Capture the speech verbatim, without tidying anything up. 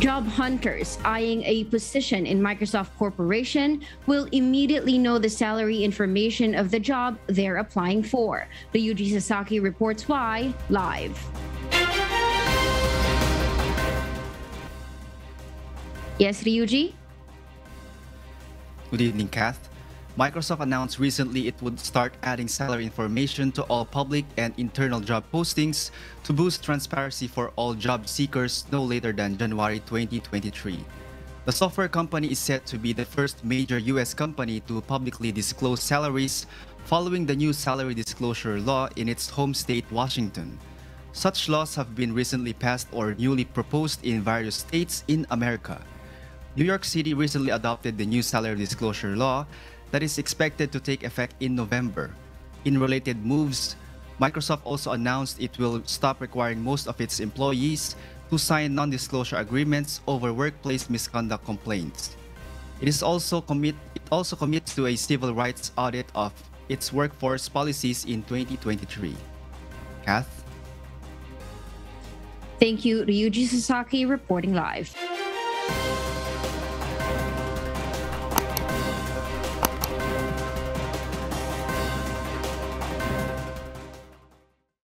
Job hunters eyeing a position in Microsoft Corporation will immediately know the salary information of the job they're applying for. Ryuji Sasaki reports why live. Yes, Ryuji? Good evening, Kath. Microsoft announced recently it would start adding salary information to all public and internal job postings to boost transparency for all job seekers no later than January twenty twenty-three. The software company is said to be the first major U S company to publicly disclose salaries following the new salary disclosure law in its home state, Washington. Such laws have been recently passed or newly proposed in various states in America. New York City recently adopted the new salary disclosure law that is expected to take effect in November. In related moves, Microsoft also announced it will stop requiring most of its employees to sign non-disclosure agreements over workplace misconduct complaints. It is also commit, it also commits to a civil rights audit of its workforce policies in twenty twenty-three. Kath? Thank you, Ryuji Sasaki reporting live.